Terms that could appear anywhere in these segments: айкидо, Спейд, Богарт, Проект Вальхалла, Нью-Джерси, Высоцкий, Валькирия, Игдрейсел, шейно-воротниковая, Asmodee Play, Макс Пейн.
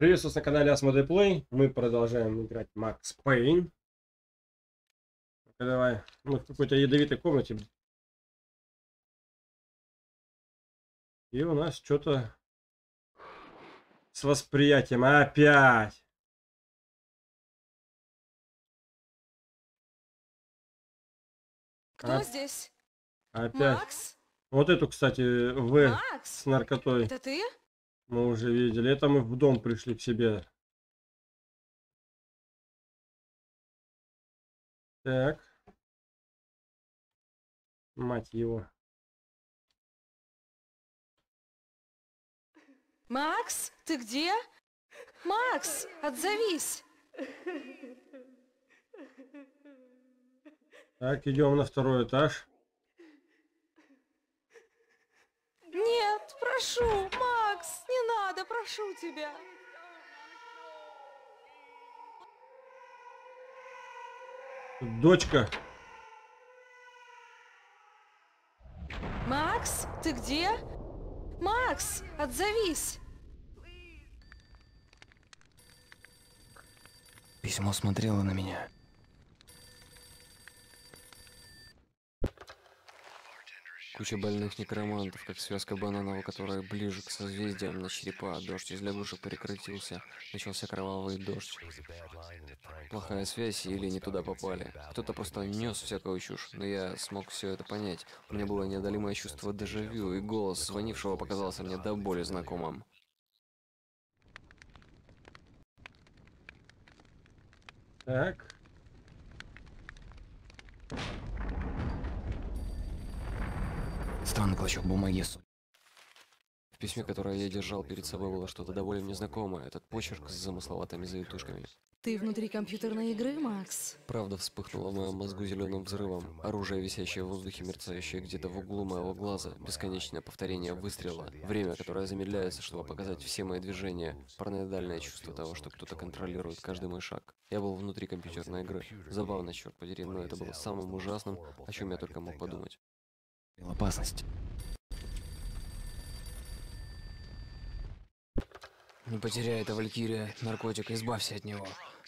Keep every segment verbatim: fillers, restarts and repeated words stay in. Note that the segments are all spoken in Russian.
Приветствую на канале Asmodee Play. Мы продолжаем играть Макс Пейн. Давай. Мы в какой-то ядовитой комнате. И у нас что-то с восприятием. Опять. Кто Оп... здесь? Опять. Макс? Вот эту, кстати, В Макс? С наркотой. Это ты? Мы уже видели. Это мы в дом пришли к себе. Так. Мать его. Макс, ты где? Макс, отзовись. Так, идем на второй этаж. Нет, прошу, Макс, не надо, прошу тебя. Дочка. Макс, ты где? Макс, отзовись. Письмо смотрело на меня. Куча больных некромантов, как связка бананова, которая ближе к созвездиям на черепа. Дождь из лягушек прекратился. Начался кровавый дождь. Плохая связь или не туда попали. Кто-то просто нес всякую чушь, но я смог все это понять. У меня было неодолимое чувство дежавю, и голос звонившего показался мне до боли знакомым. Так. Странный клочок бумаги. В письме, которое я держал перед собой, было что-то довольно незнакомое. Этот почерк с замысловатыми завитушками. Ты внутри компьютерной игры, Макс? Правда вспыхнула в моем мозгу зеленым взрывом. Оружие, висящее в воздухе, мерцающее где-то в углу моего глаза. Бесконечное повторение выстрела. Время, которое замедляется, чтобы показать все мои движения. Параноидальное чувство того, что кто-то контролирует каждый мой шаг. Я был внутри компьютерной игры. Забавно, черт подери, но это было самым ужасным, о чем я только мог подумать. Опасность. Не потеряй это, Валькирия. Наркотик, избавься от него.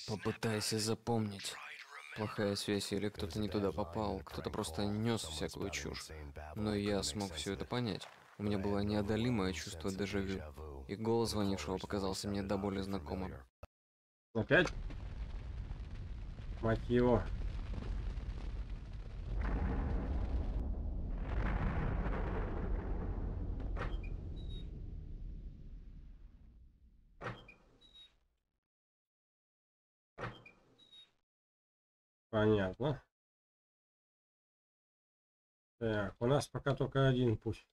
Попытайся запомнить. Плохая связь или кто-то не туда попал, кто-то просто нес всякую чушь. Но я смог все это понять. У меня было неодолимое чувство дежавю. И голос звонившего показался мне до боли знакомым. Опять? Мать его. Понятно. Так, у нас пока только один путь.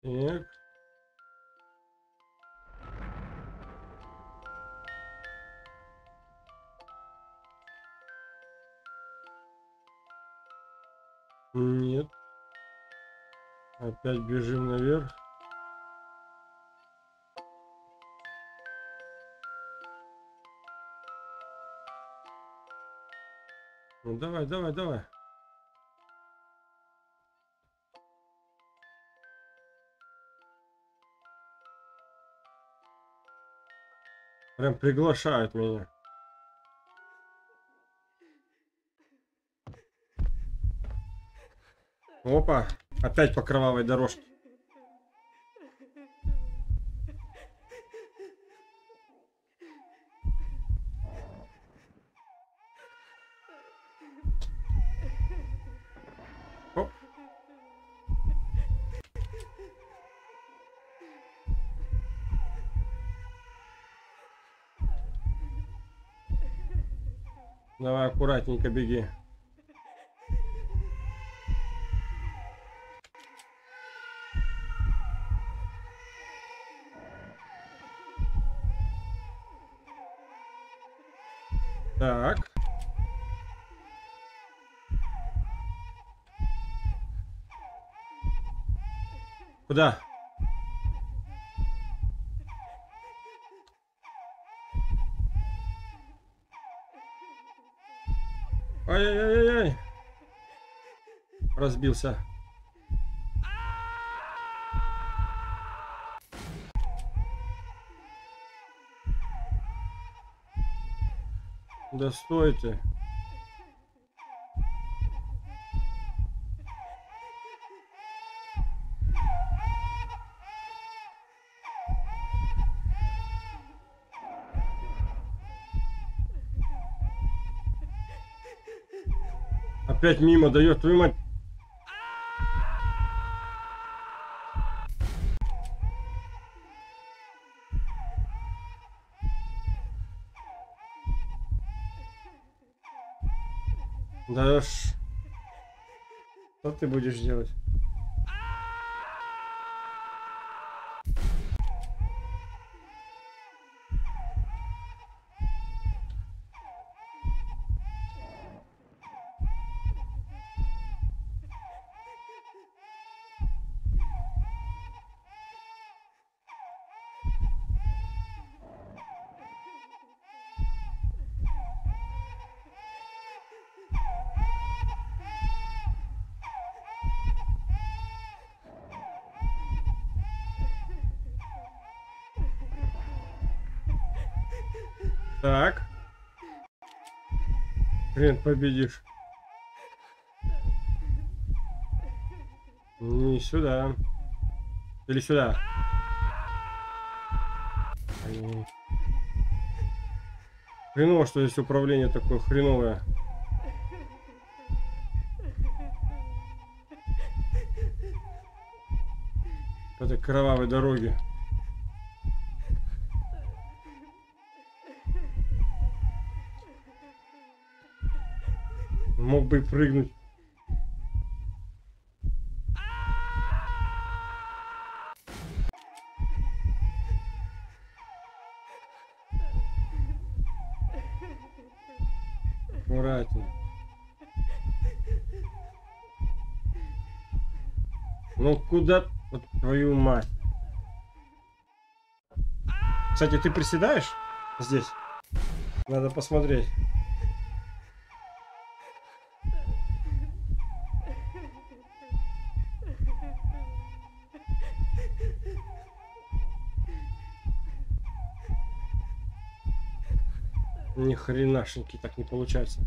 Так. Нет. Опять бежим наверх. Ну давай, давай, давай. Прям приглашают меня. Опа, опять по кровавой дорожке. Давай аккуратненько беги. Так. Куда? Ай-яй-яй-яй. разбился. Да стойте. Опять мимо дает, твою мать. Да ж. Что ты будешь делать? Так. Хрен победишь. Не сюда. Или сюда. Хреново, что здесь управление такое хреновое. По этой кровавой дороге. Мог бы прыгнуть. Аккуратнее. Ну куда? Вот твою мать. Кстати, ты приседаешь здесь? Надо посмотреть. Ни хренашеньки, так не получается.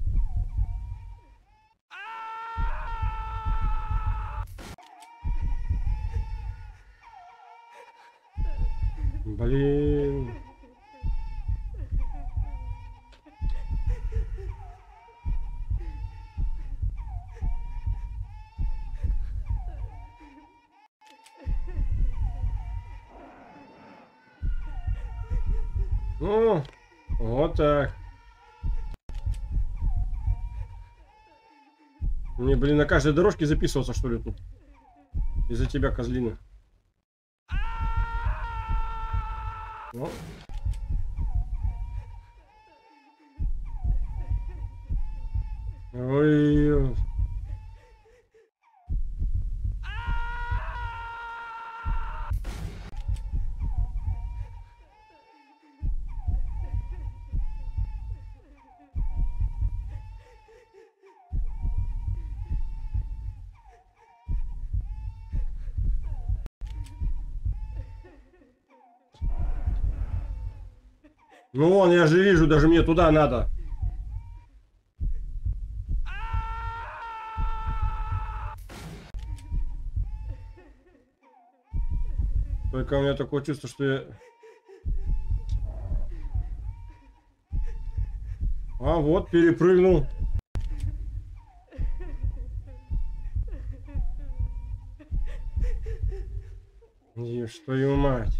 Блин. Ну, вот так. Мне, блин, на каждой дорожке записывался, что ли, тут? Из-за тебя, козлина. Ну. Ой-ой-ой. Ну вон, я же вижу, даже мне туда надо. Только у меня такое чувство, что я... А вот, перепрыгнул. И что ему мать.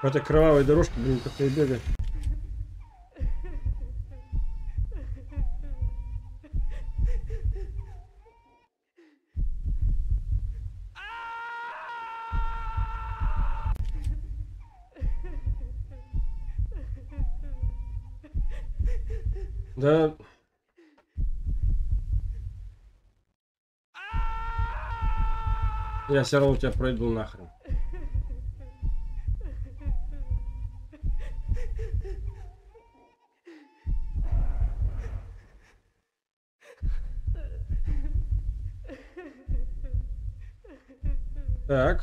По этой кровавой дорожке, блин, как-то и бегать. Да... Я все равно тебя пройду нахрен. Так.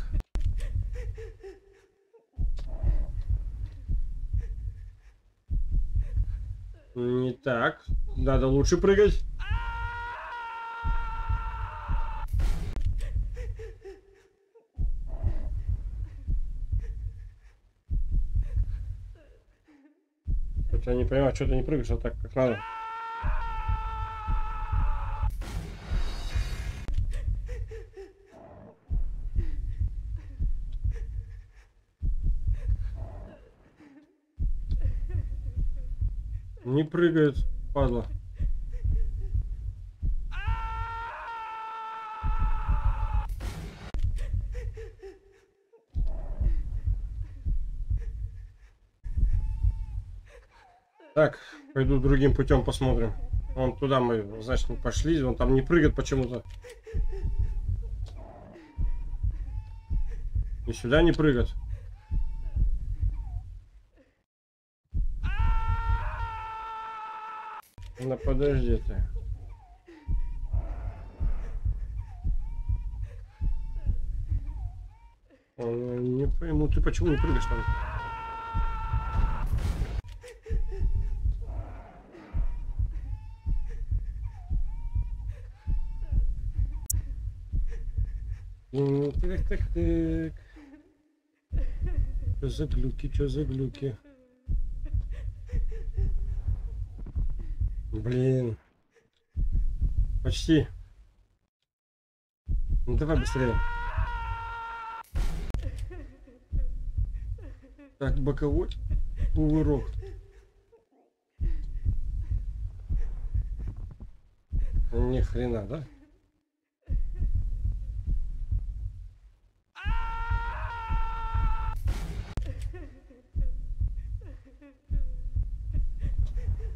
Не так. Надо лучше прыгать. Хотя я не понимаю, что ты не прыгаешь, а так как надо. Не прыгает, падла. Так, пойду другим путем посмотрим. Вон туда мы, значит, не пошли. Вон там не прыгает почему-то. И сюда не прыгает. Ну подожди ты. Не пойму, ты почему не прыгаешь там? Так, так, так. Что за глюки, что за глюки? Блин. Почти. Ну давай быстрее. Так, боковой поворот. Ни хрена, да?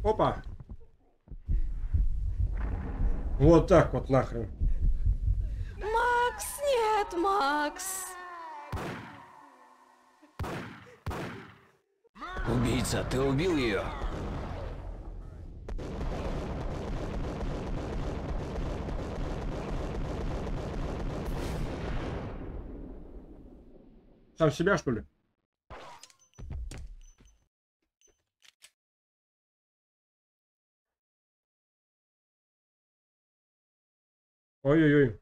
Опа! Вот так вот нахрен. Макс, нет, Макс. Убийца, ты убил ее? Сам себя, что ли? Ой-ой-ой.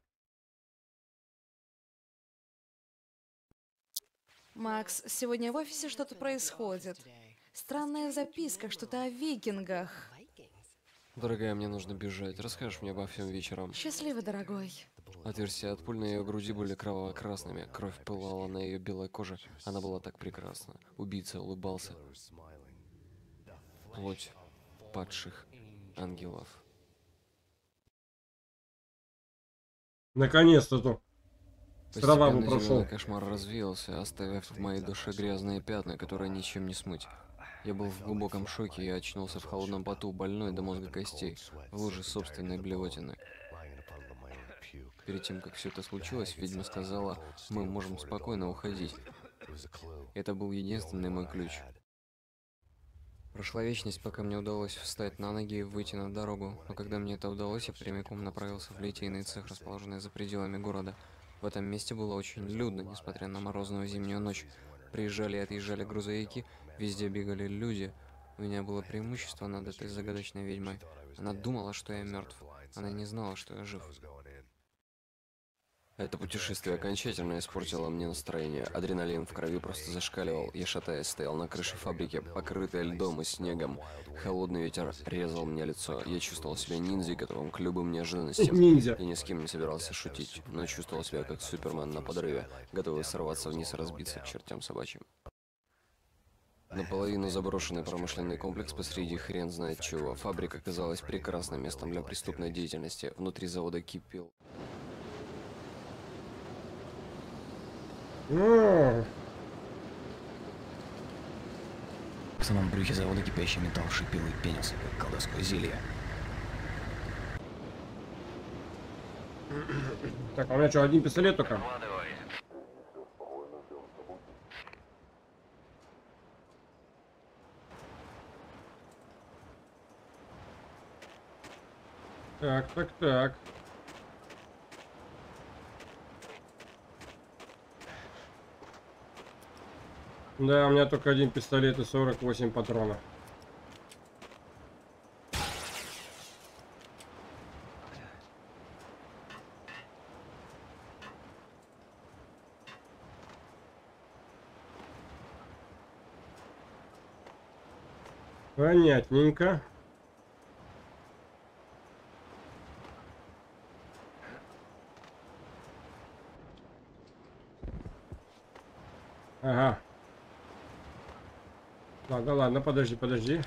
Макс, сегодня в офисе что-то происходит. Странная записка, что-то о викингах. Дорогая, мне нужно бежать. Расскажешь мне обо всем вечером. Счастливо, дорогой. Отверстия от пуль на ее груди были кроваво-красными. Кровь пылала на ее белой коже. Она была так прекрасна. Убийца улыбался. Плоть падших ангелов. Наконец-то то. Трава бы прошел. Кошмар развеялся, оставив в моей душе грязные пятна, которые ничем не смыть. Я был в глубоком шоке и очнулся в холодном поту, больной до мозга костей, в луже собственной блевотины. Перед тем, как все это случилось, ведьма сказала, мы можем спокойно уходить. Это был единственный мой ключ. Прошла вечность, пока мне удалось встать на ноги и выйти на дорогу, но когда мне это удалось, я прямиком направился в литейный цех, расположенный за пределами города. В этом месте было очень людно, несмотря на морозную зимнюю ночь. Приезжали и отъезжали грузовики, везде бегали люди. У меня было преимущество над этой загадочной ведьмой. Она думала, что я мертв. Она не знала, что я жив. Это путешествие окончательно испортило мне настроение. Адреналин в крови просто зашкаливал. Я, шатаясь, стоял на крыше фабрики, покрытой льдом и снегом. Холодный ветер резал мне лицо. Я чувствовал себя ниндзя, готовым к любым неожиданностям. Ниндзя. Я ни с кем не собирался шутить, но чувствовал себя как Супермен на подрыве, готовый сорваться вниз и разбиться к чертям собачьим. Наполовину заброшенный промышленный комплекс посреди хрен знает чего. Фабрика оказалась прекрасным местом для преступной деятельности. Внутри завода кипел. В самом брюхе завода кипящий металл шипел и пенился, как колдовское зелье. Так, а у меня что, один пистолет только? Так, так, так. Да, у меня только один пистолет и сорок восемь патронов. Понятненько. Ага. Ладно, ладно, подожди, подожди.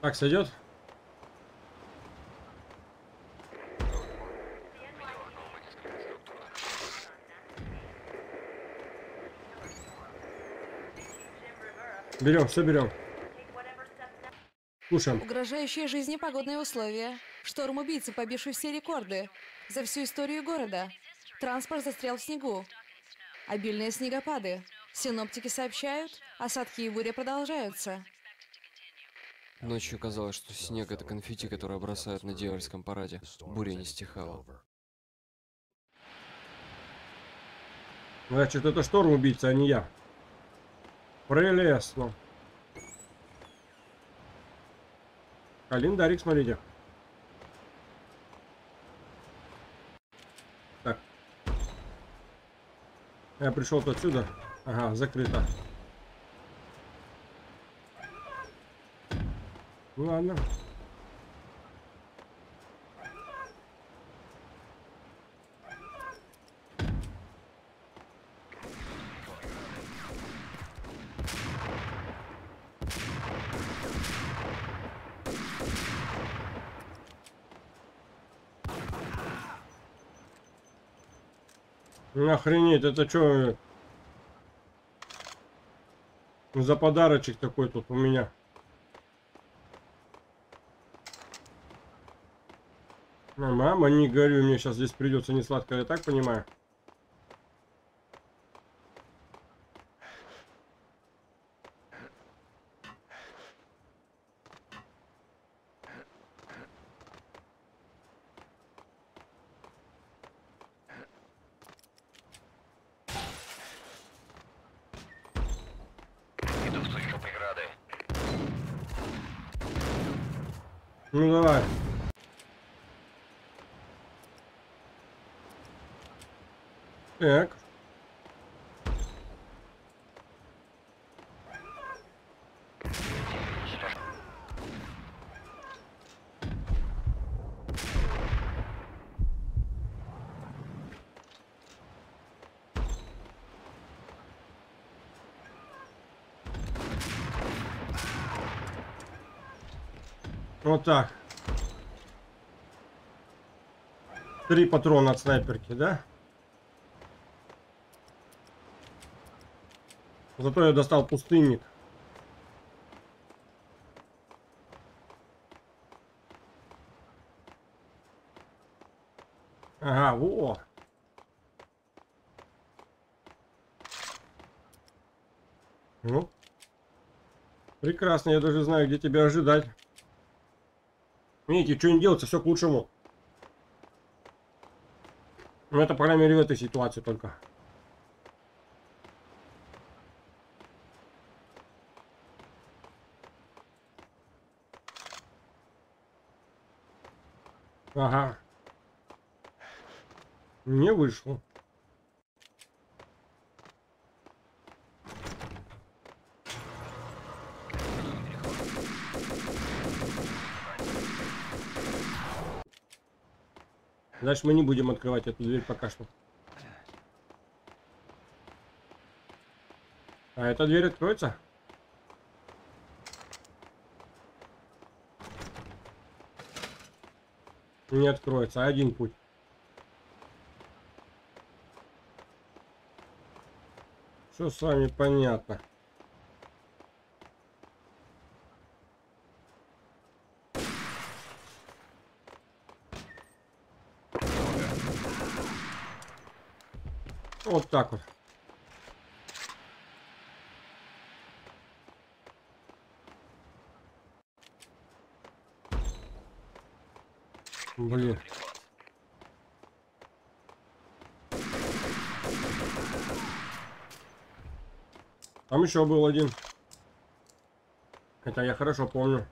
Так, сойдет? Берем, все берем. Слушаем. Угрожающие жизни погодные условия. Шторм убийцы, побивший все рекорды за всю историю города. Транспорт застрял в снегу. Обильные снегопады. Синоптики сообщают, осадки и буря продолжаются. Ночью казалось, что снег — это конфетти, которые бросают на дьявольском параде. Буря не стихала. Значит, это шторм убийца, а не я. Прелестно. Календарик, смотрите. Так. Я пришел-то отсюда. Ага, закрыто. Ладно. Охренеть, это что за подарочек такой тут у меня? Мама, не горю, мне сейчас здесь придется не сладко, я так понимаю. Ну давай. Так. Вот так. Три патрона от снайперки, да? Зато я достал пустынник. Ага, во. Ну. Прекрасно, я даже знаю, где тебя ожидать. Видите, что не делается, все к лучшему. Но это, по крайней мере, в этой ситуации только. Ага. Не вышло. Значит, мы не будем открывать эту дверь пока что. А эта дверь откроется? Не откроется, один путь. Все с вами понятно. Вот так вот. Блин. Там еще был один. Хотя я хорошо помню.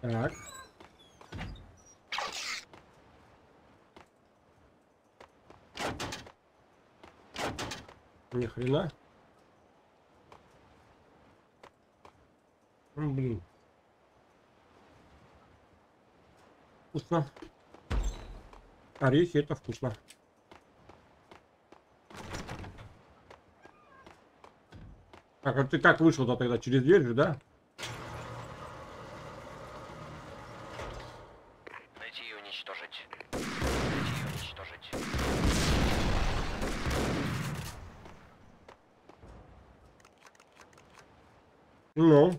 Так. Ни хрена. Блин. Вкусно. Орехи — это вкусно. Так, а ты как вышел-то тогда? Через дверь же, да? Найти и уничтожить. Найти и уничтожить. Ну.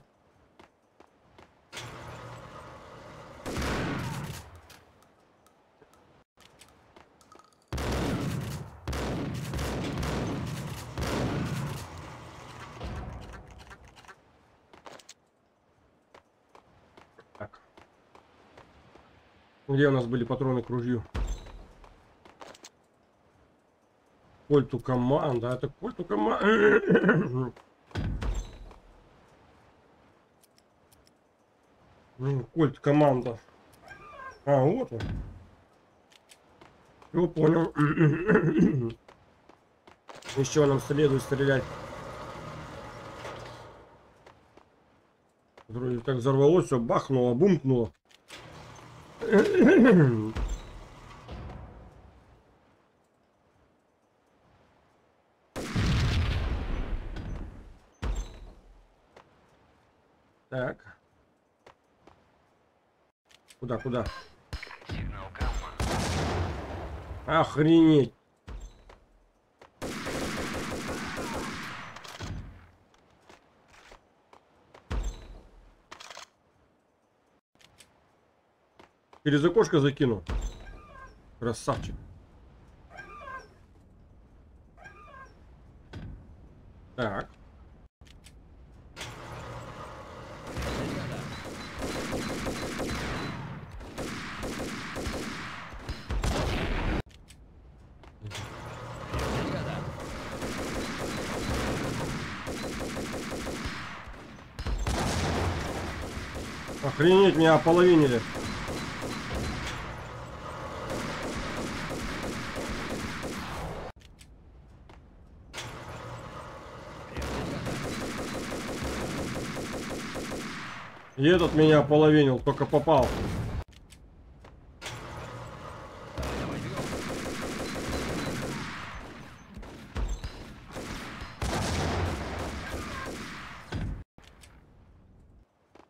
Где у нас были патроны к ружью? Кольту команда, это кольту команда. Кольт команда. А вот он. Все понял. Еще нам следует стрелять. Вроде так взорвалось, все бахнуло, бумкнуло. Так. Куда, куда? Сигнал гамма. Охренеть. Через окошко закину. Красавчик. Так. Охренеть, меня ополовинили. И этот меня половинил, только попал.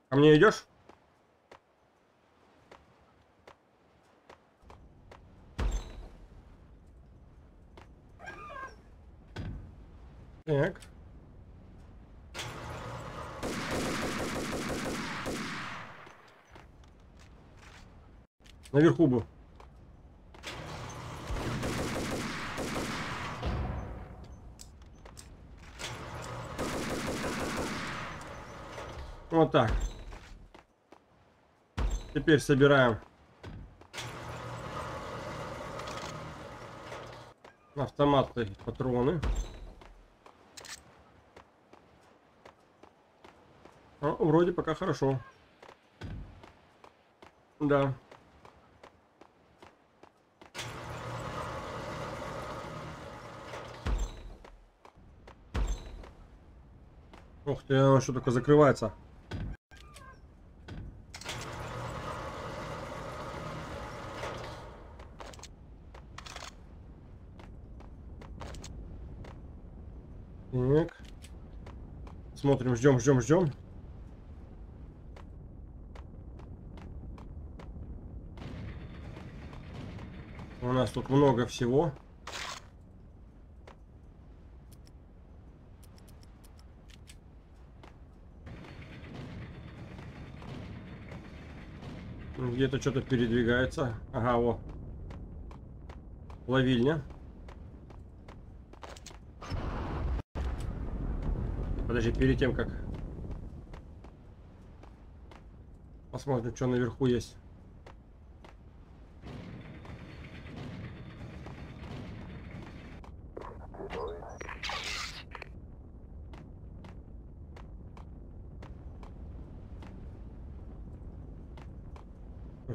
Ко мне идешь? Так. Наверху был. Вот так. Теперь собираем. Автоматы, патроны. Ну, вроде пока хорошо. Да. Ух ты, оно что только закрывается. Так. Смотрим, ждем, ждем, ждем. У нас тут много всего. Где-то что-то передвигается. Ага, вот. Ловильня. Подожди, перед тем как посмотрим, что наверху есть.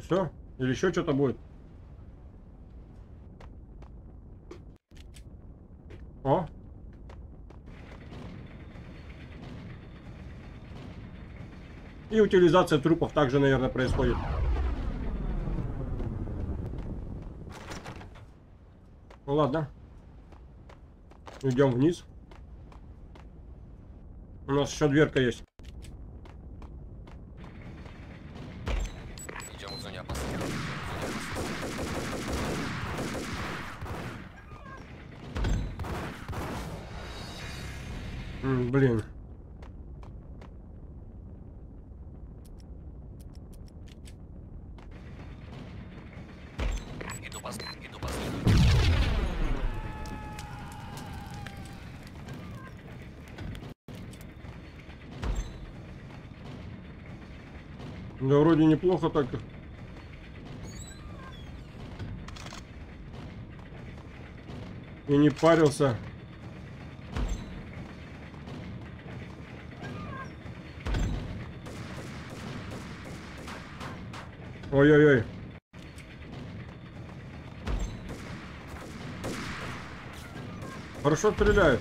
Все? Или еще что-то будет? О! И утилизация трупов также, наверное, происходит. Ну ладно. Идем вниз. У нас еще дверка есть. Блин. Иду по следу, иду по следу. Да вроде неплохо так. И не парился. Ой-ой-ой. Хорошо стреляют.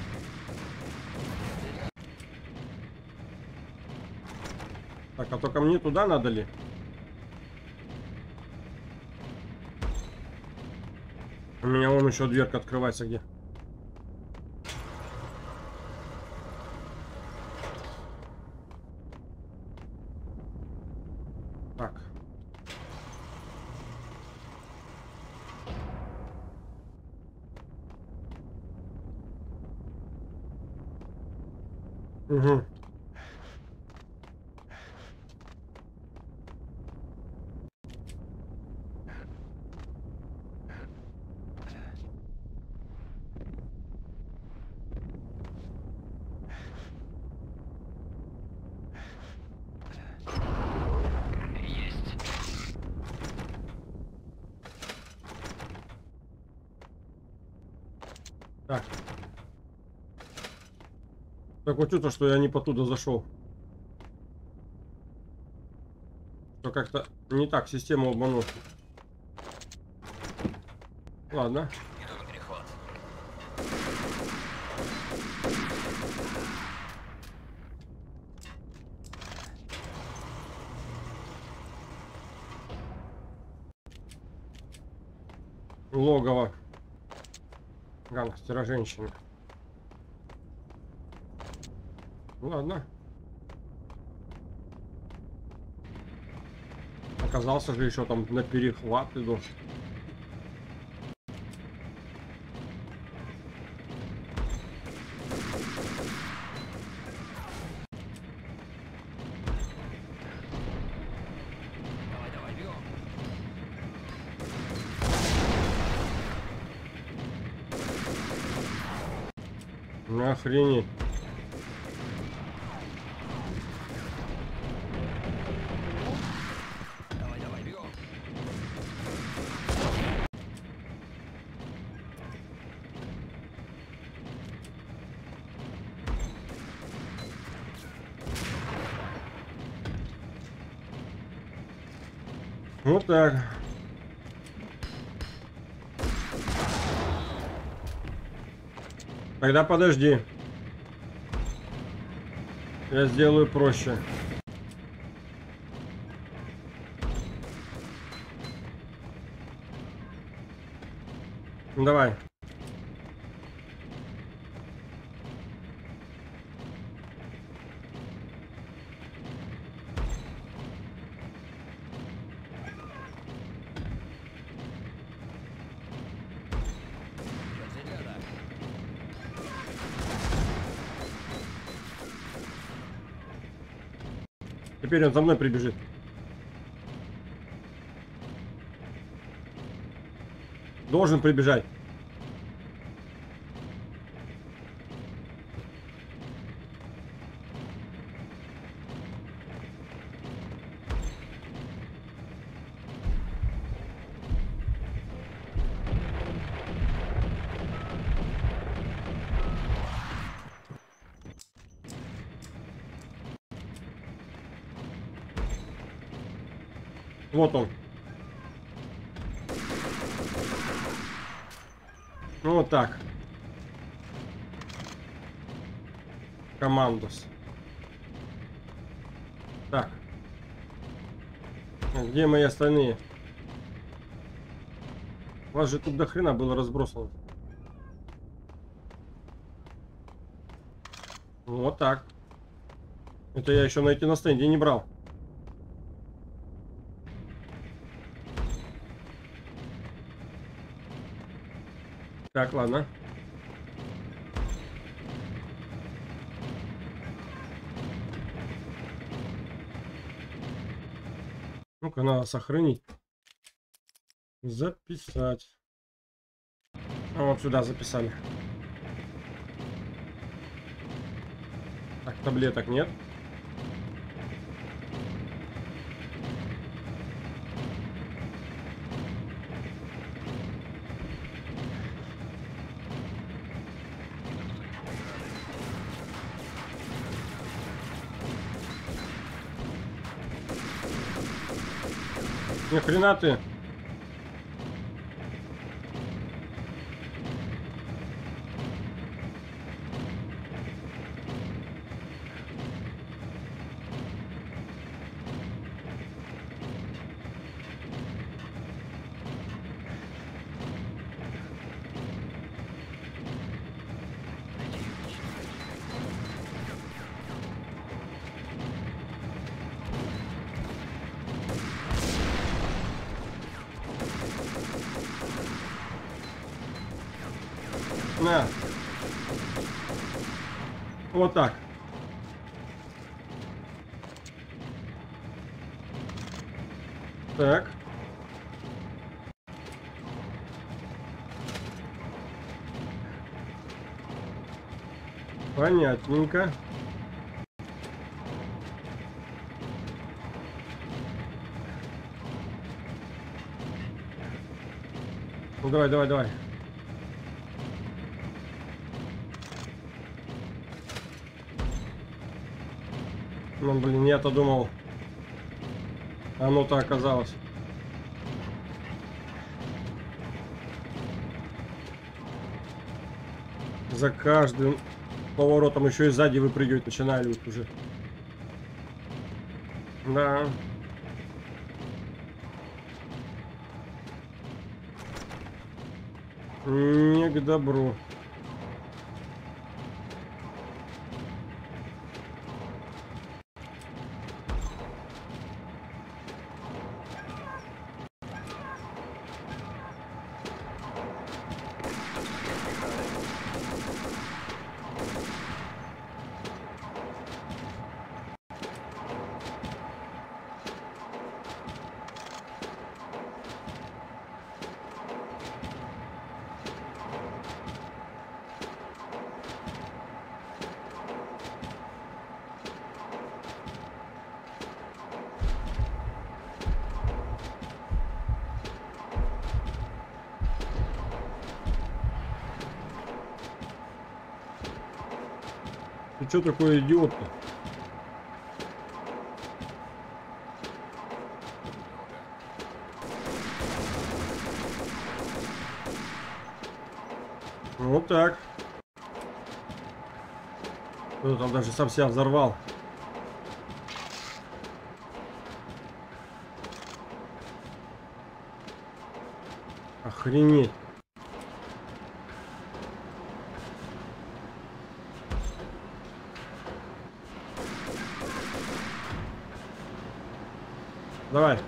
Так, а только мне туда надо ли? У меня вон еще дверка открывается где. Угу. Есть. Так. Такое чувство, что я не потуда зашел. Что как-то не так систему обманула. Ладно. Иду на перехват. Логово гангстера женщины. Ладно. Оказался же еще там на перехват иду. Давай, давай, бьем. Нахренеть. Вот так. Тогда подожди. Я сделаю проще. Давай. Теперь он за мной прибежит. Должен прибежать. Вот он. Вот так. Командос. Так. Где мои остальные? У вас же тут до хрена было разбросано. Вот так. Это я еще найти на стенде не брал. Так, ладно. Ну-ка, надо сохранить. Записать. А вот сюда записали. Так, таблеток нет. Ни хрена ты. Вот так. Так. Понятненько. Ну давай, давай, давай. Ну, блин, я-то думал, оно-то оказалось. За каждым поворотом еще и сзади выпрыгивать начинали вот уже. Да. Не к добру. Что такое идиот-то? Вот так. Кто-то там даже сам себя взорвал. Охренеть. Давай.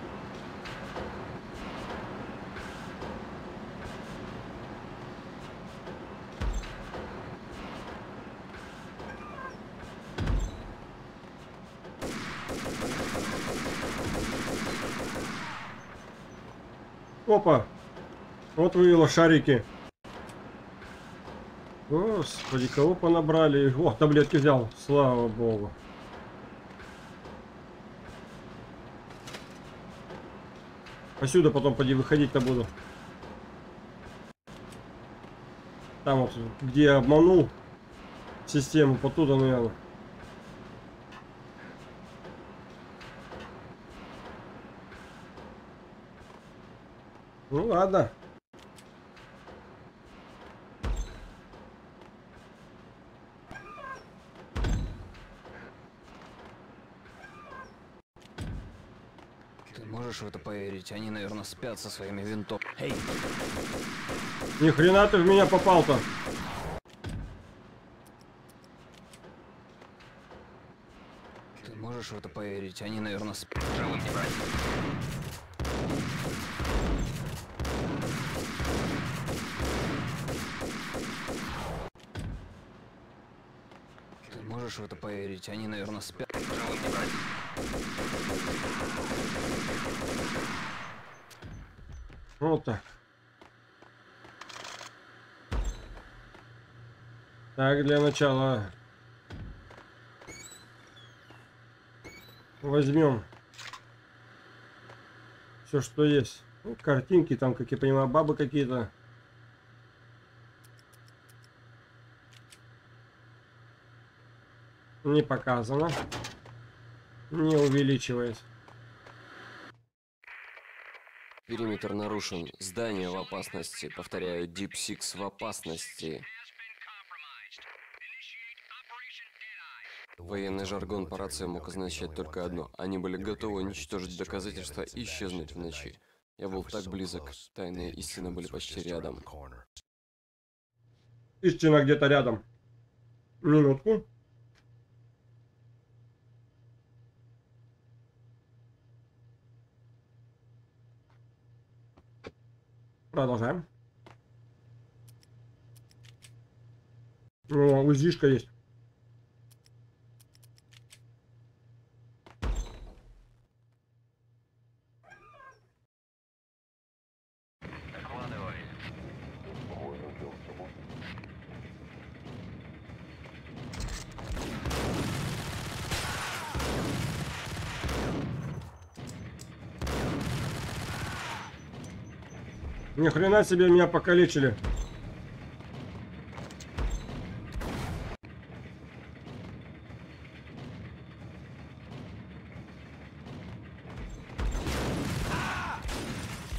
Опа. Вот вы лошарики. Господи, кого понабрали. О, таблетки взял. Слава богу. Отсюда потом поди выходить-то буду. Там вот, где я обманул систему, потуда, наверное. Ну ладно. Ты можешь в это поверить? Они, наверное, спят со своими винтовками. Эй! Ни хрена ты в меня попал-то! Ты можешь в это поверить? Они, наверное, спят. Ты можешь в это поверить? Они, наверное, спят. Вот так. Так, для начала возьмем все, что есть. Ну, картинки там, как я понимаю, бабы какие-то. Не показано. Не увеличивает. Периметр нарушен. Здание в опасности. Повторяю, Deep Six в опасности. Военный жаргон по рации мог означать только одно. Они были готовы уничтожить доказательства и исчезнуть в ночи. Я был так близок. Тайные истины были почти рядом. Истина где-то рядом. Минутку. Продолжаем. О, УЗИшка есть. Ни хрена себе, меня покалечили.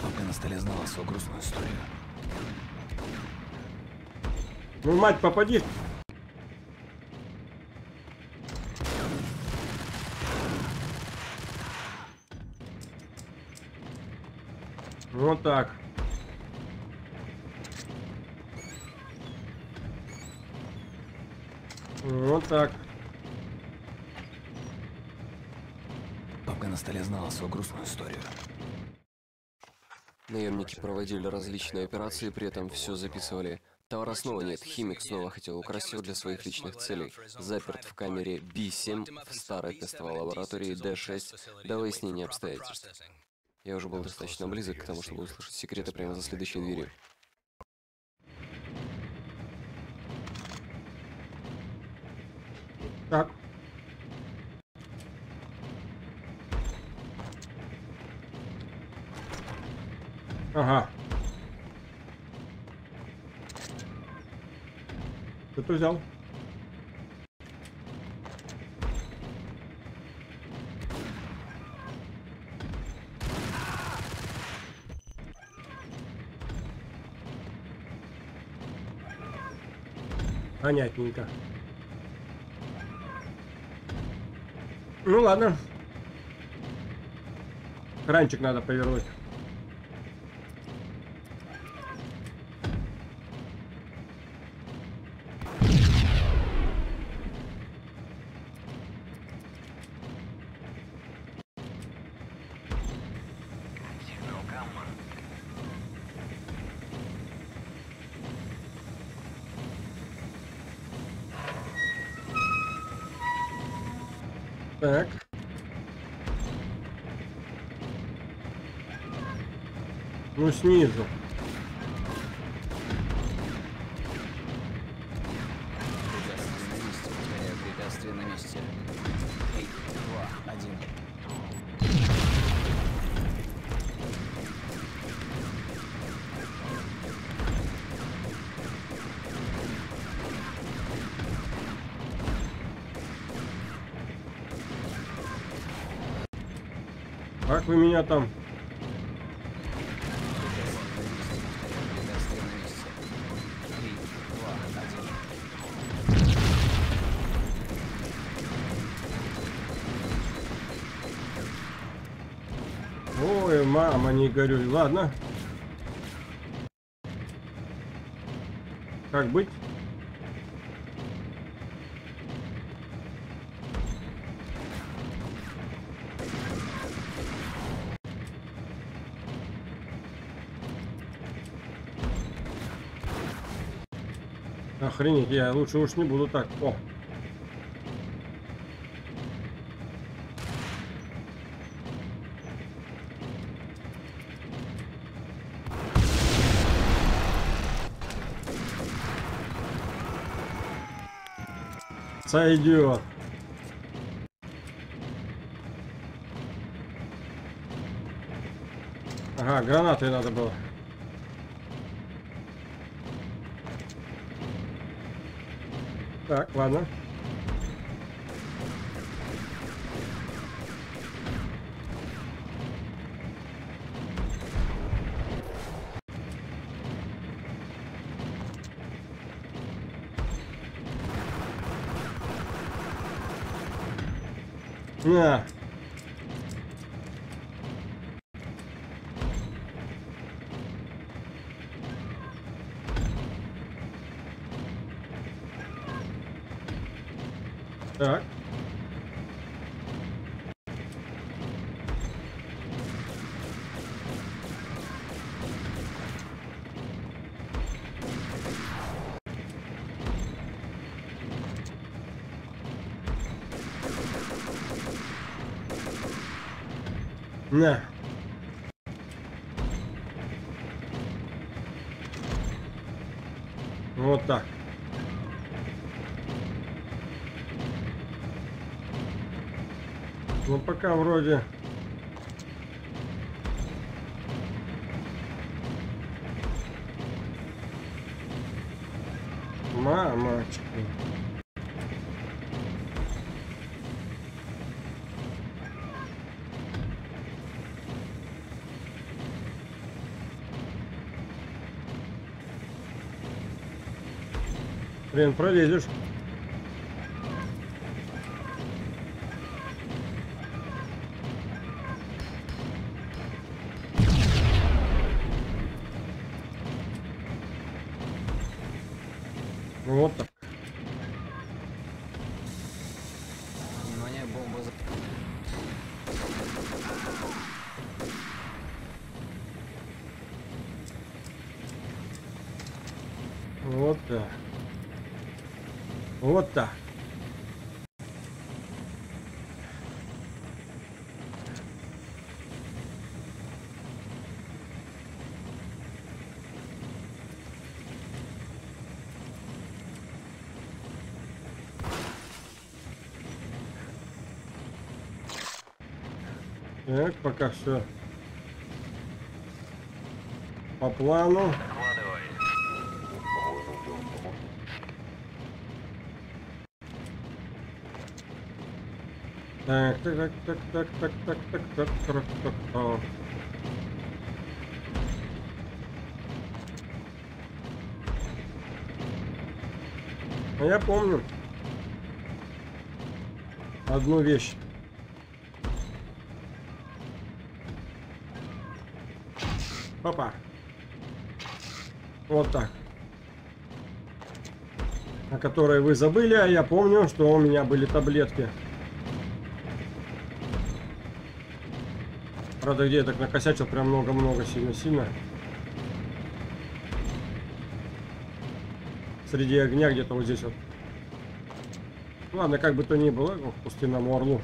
Папа на столе знала свою грустную историю. Ну, мать, попади. Вот так. Вот так. Папка на столе знала свою грустную историю. Наемники проводили различные операции, при этом все записывали. Товара снова нет, химик снова хотел украсть его для своих личных целей. Заперт в камере би семь в старой тестовой лаборатории дэ шесть до выяснения обстоятельств. Я уже был достаточно близок к тому, чтобы услышать секреты прямо за следующей дверью. Так. Ага. Что ты взял? Понятненько. Ну ладно. Кранчик надо повернуть. Так. Ну снизу. Препятствие на месте. Три, два, один. Как вы меня там? Мама, не горюй. Ладно. Как быть? Охренеть, я лучше уж не буду так. О. Сойдет. Ага, гранатой надо было. Так, ладно. На. Так. На. Вот так. Ну пока вроде. Мамочка. Блин, пролезешь. Вот так. Внимание, бомба. Вот так. Вот так. Так, пока все по плану. Так, так, так, так, так, так, так, так, так, так, так, так. А я помню одну вещь. Опа. Вот так. О которой вы забыли, а я помню, что у меня были таблетки. Правда, где я так накосячил прям много-много, сильно-сильно. Среди огня где-то вот здесь вот. Ладно, как бы то ни было, к пустынному орлу.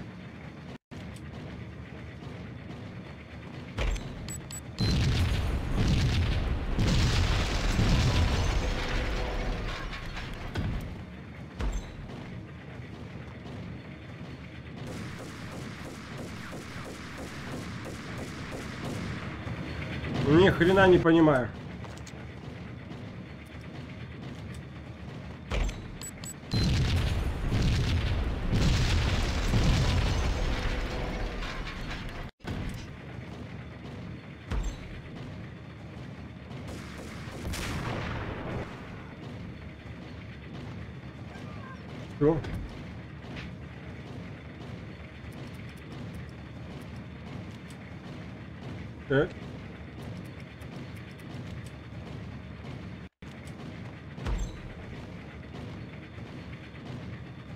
Ни хрена не понимаю. Что? Так.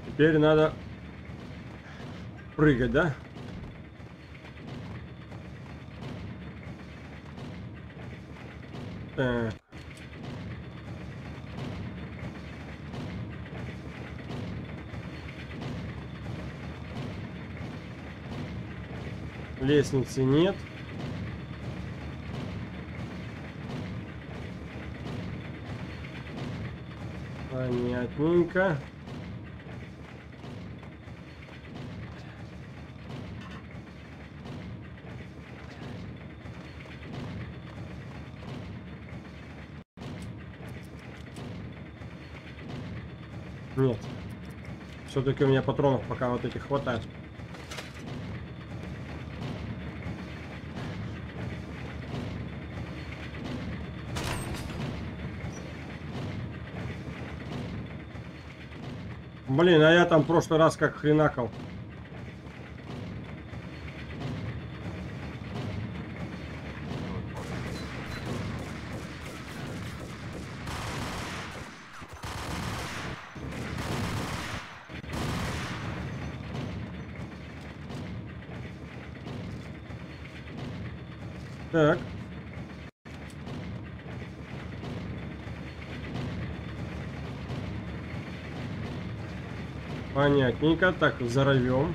Теперь надо прыгать, да? Так. Лестницы нет. Понятненько. Нет. Все-таки у меня патронов пока вот этих хватает. Блин, а я там в прошлый раз как хренакал. Так. Понятненько. Так, взорвем.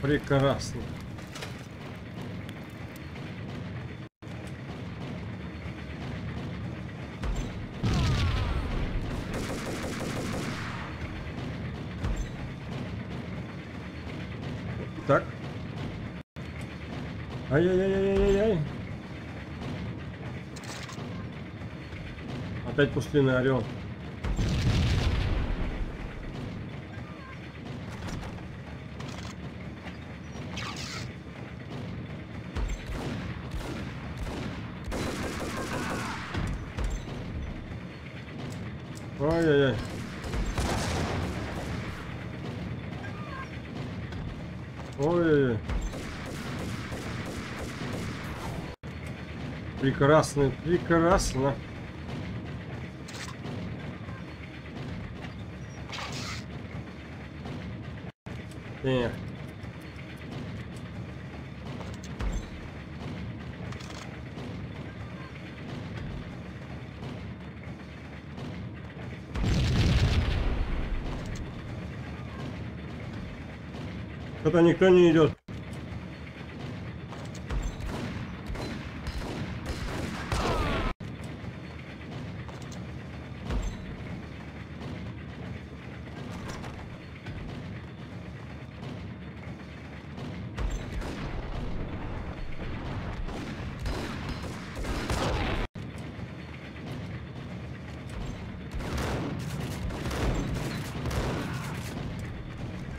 Прекрасно. Так. Ай-яй-яй-яй-яй-яй. Опять пустынный орел. Ай-яй-яй. Ой, прекрасно, прекрасно. Э. Что-то никто не идет.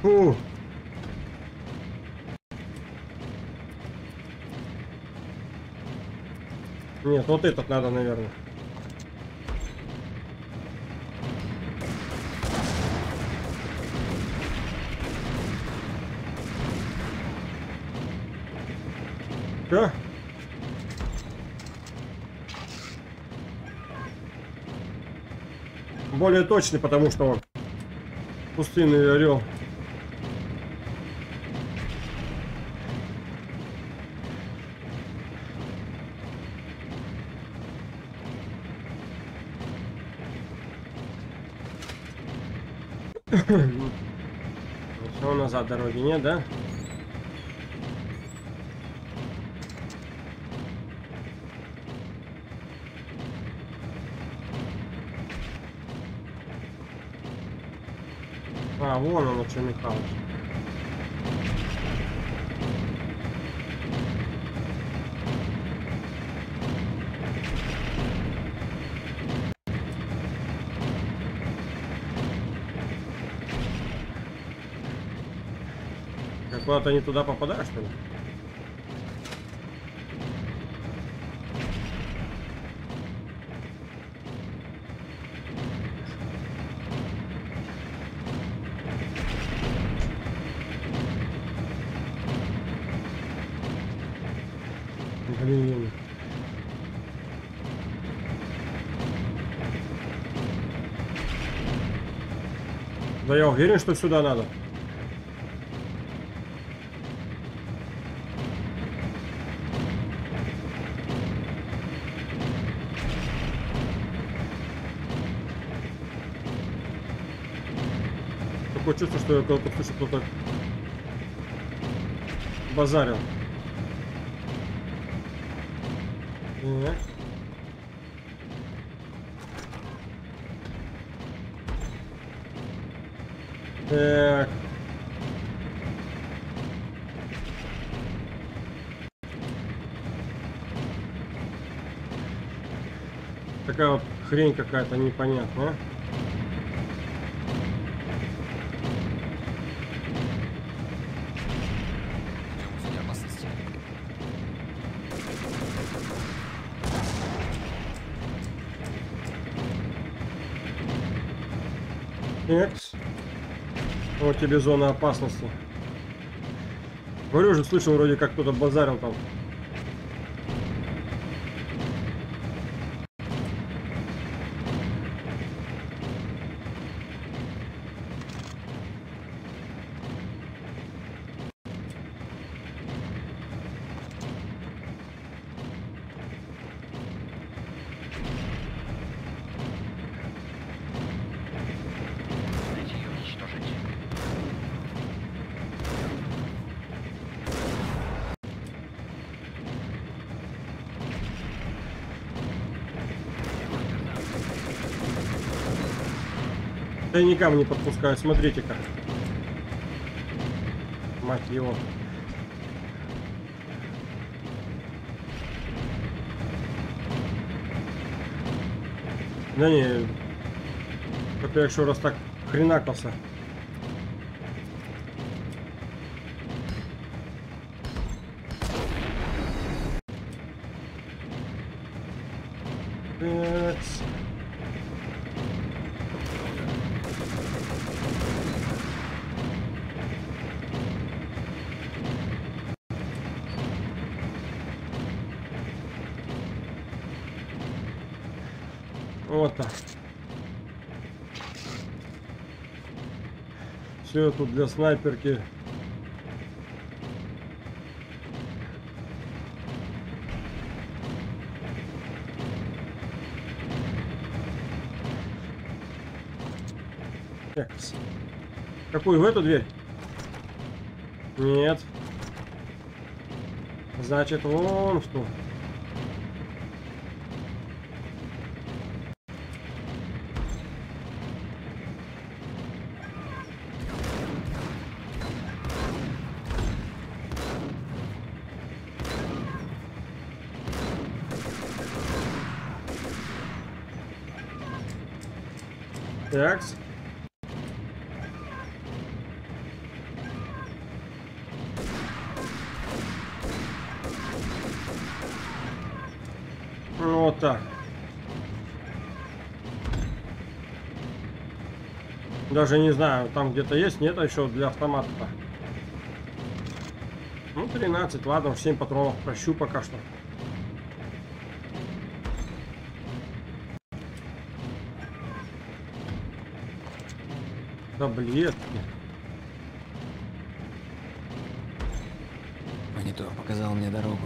Фу. Нет, вот этот надо, наверное. Все. Более точный, потому что он пустынный орел. Все, назад дороги нет, да? А, вон он, что Михалыч. Куда-то не туда попадаешь, что ли? Алюминий. Да я уверен, что сюда надо. Такое чувство, что я кого-то слышу, кто-то базарил. Нет. Так. Такая вот хрень какая-то непонятная. Вот тебе зона опасности. Говорю же, слышал, вроде как кто-то базарил там. Да я никому не подпускаю, смотрите-ка. Мать его. Да не, как я еще раз так хренакался. Все тут для снайперки. Экс. Какую, в эту дверь? Нет. Значит, вон что. Так. Вот так. Даже не знаю, там где-то есть, нет, а еще для автомата-то. Ну, тринадцать, ладно, семь патронов прощу пока что. Таблетки. Монитор показал мне дорогу.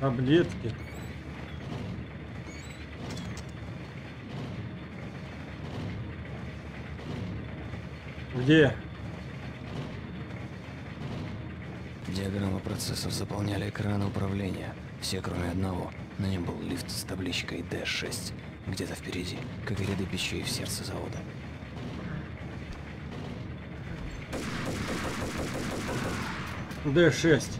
Таблетки. Где? Диаграммы процессов заполняли экраны управления. Все, кроме одного. На нем был лифт с табличкой Д шесть, где-то впереди, как и ряды пищей в сердце завода. Д шесть.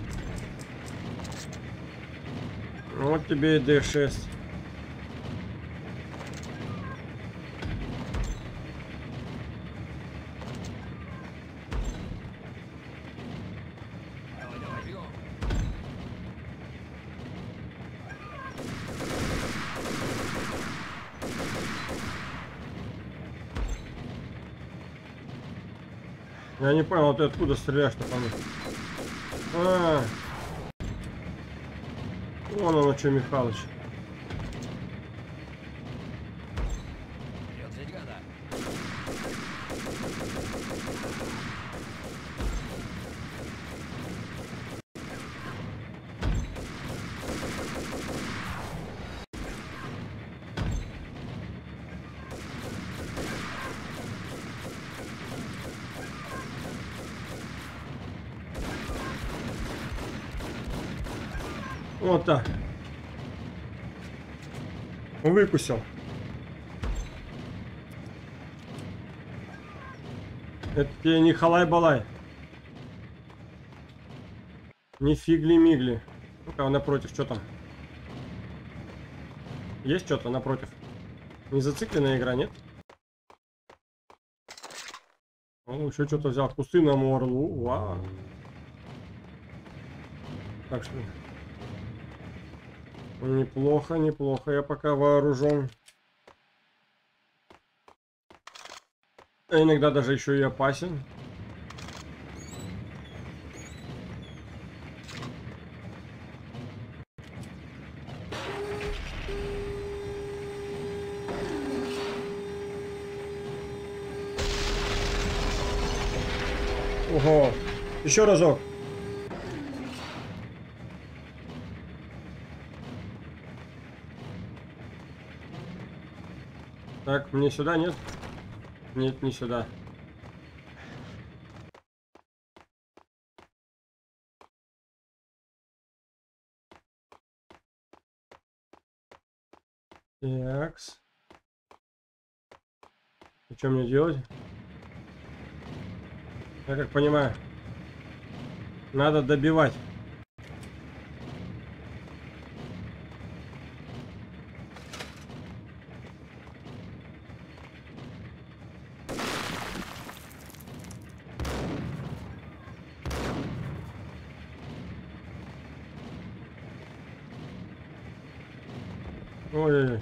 Вот тебе и Д шесть. Я не понял, ты откуда стреляешь-то по мне? А, вон он что, Михалыч. Вот так. Выкусил. Это тебе не халай-балай. Не фигли-мигли. Ну-ка, напротив, что там? Есть что-то напротив? Не зацикленная игра, нет? Ну, еще что-то взял. Кусты на морлу. Вау. Так что... Неплохо, неплохо. Я пока вооружен. А иногда даже еще и опасен. Ого. Еще разок. Так, мне сюда, нет? Нет, не сюда. Такс. И что мне делать? Я как понимаю, надо добивать. Ой-ой-ой.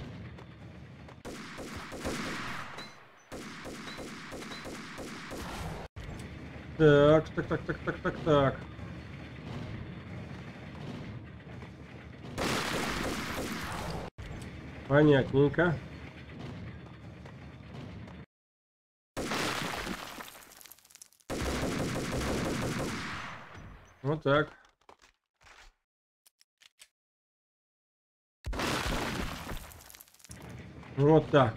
Так, так, так, так, так, так, так. Понятненько. Вот так. Вот так.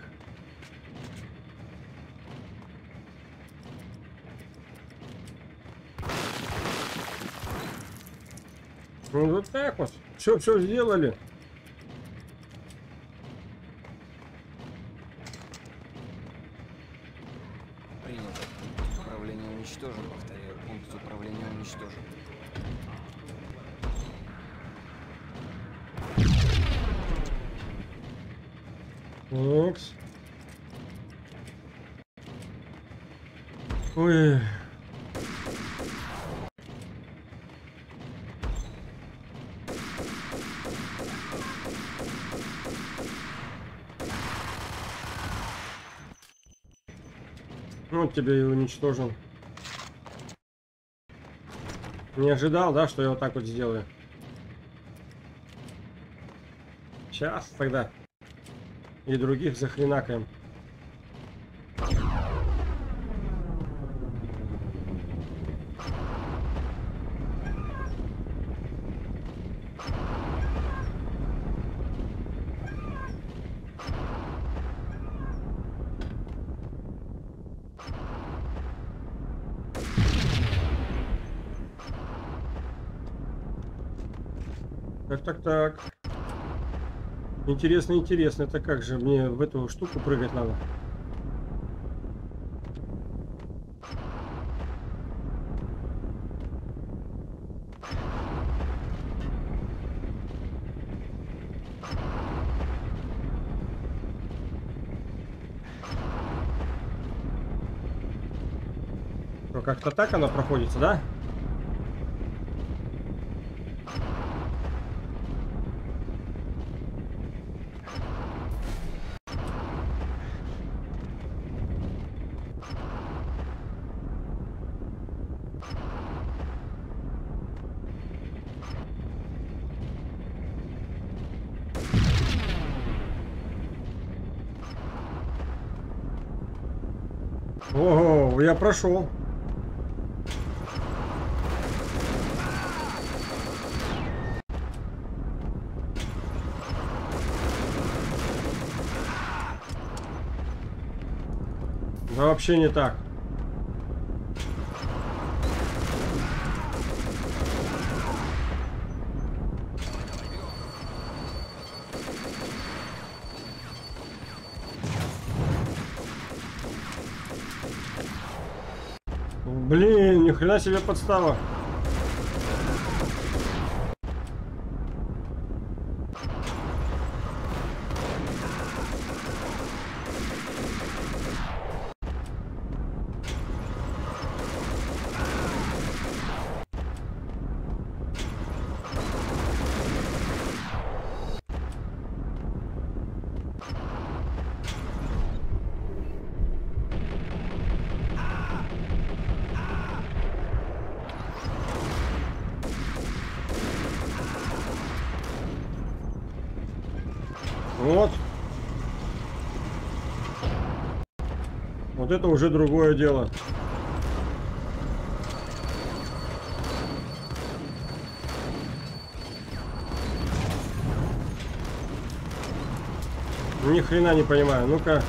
Ну, вот так вот. Все, все сделали. Принято. Управление уничтожено. Повторяю, пункт управления уничтожен. Макс. Ой. Ну, тебе и уничтожен. Не ожидал, да, что я вот так вот сделаю. Сейчас тогда. И других захренакаем. Так, так, так. Интересно, интересно, это как же мне в эту штуку прыгать надо? Как-то так она проходится, да? Ого, я прошел. Да вообще не так. Блин, ни хрена себе подстава. Вот. Вот это уже другое дело. Ни хрена не понимаю. Ну-ка.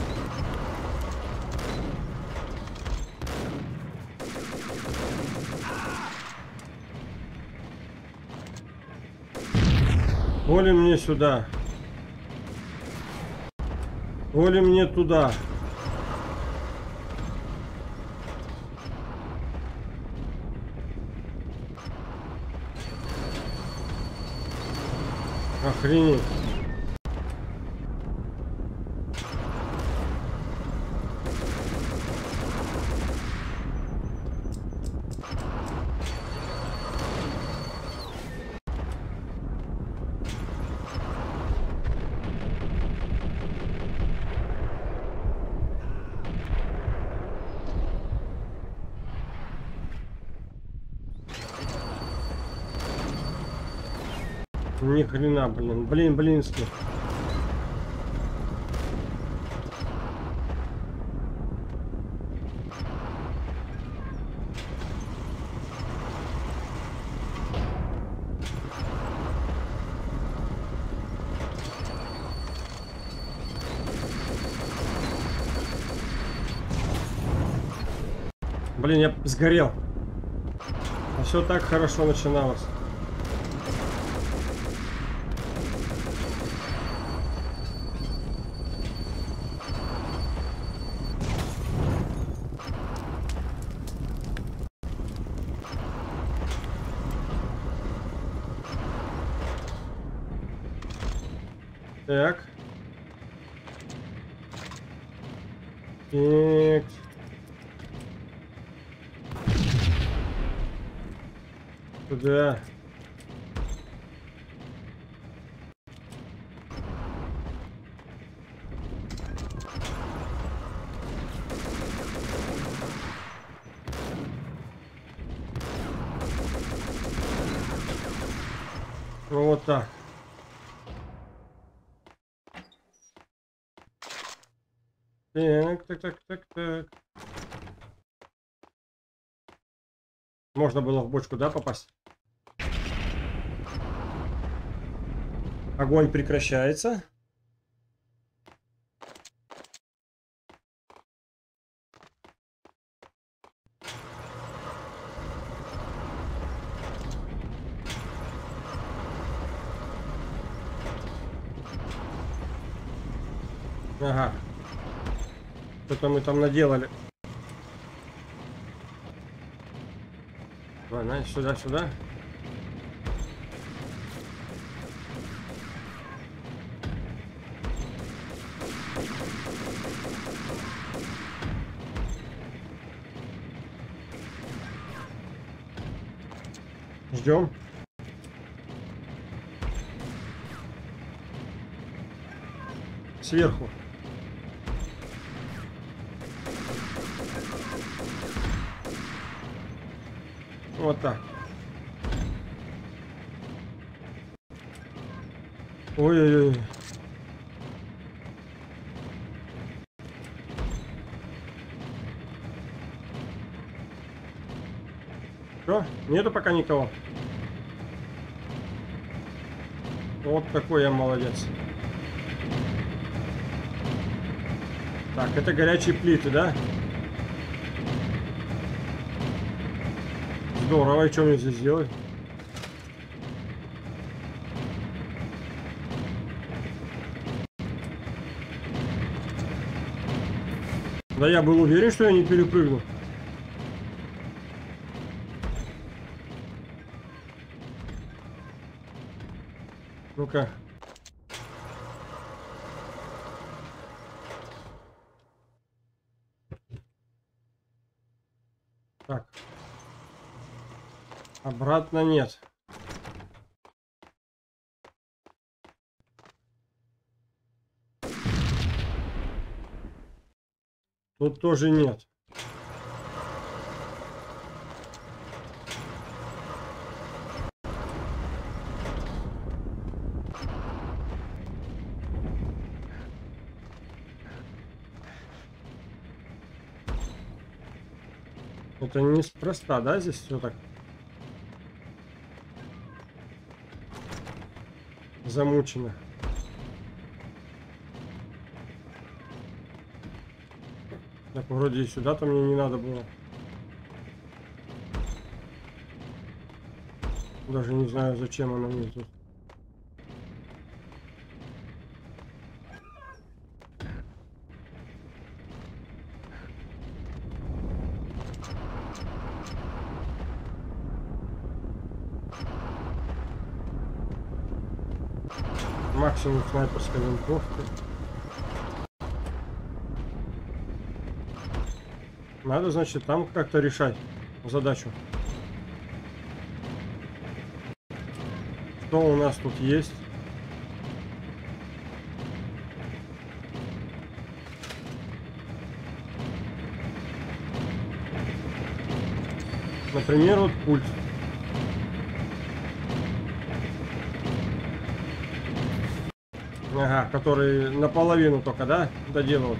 Оли мне сюда. Оли мне туда. Охренеть. Ни хрена, блин, блин, блинский. Блин, я сгорел. А все так хорошо начиналось. Так. Так. Куда? Ну, вот так. Так, так, так, так, так. Можно было в бочку, да, попасть? Огонь прекращается. Ага. Что-то мы там наделали. Ладно, сюда, сюда. Ждем. Сверху. Вот так. Ой-ой-ой. Все, нету пока никого. Вот какой я молодец. Так, это горячие плиты, да? Здорово, и что мне здесь делать? Да я был уверен, что я не перепрыгну. Ну-ка. Так. Обратно нет. Тут тоже нет. Это неспроста, да, здесь все так замучено. Так, вроде и сюда-то мне не надо было. Даже не знаю, зачем она мне тут. Максимум снайперская винтовка. Надо, значит, там как-то решать задачу. Что у нас тут есть? Например, вот пульт. Ага, который наполовину только, да, доделал.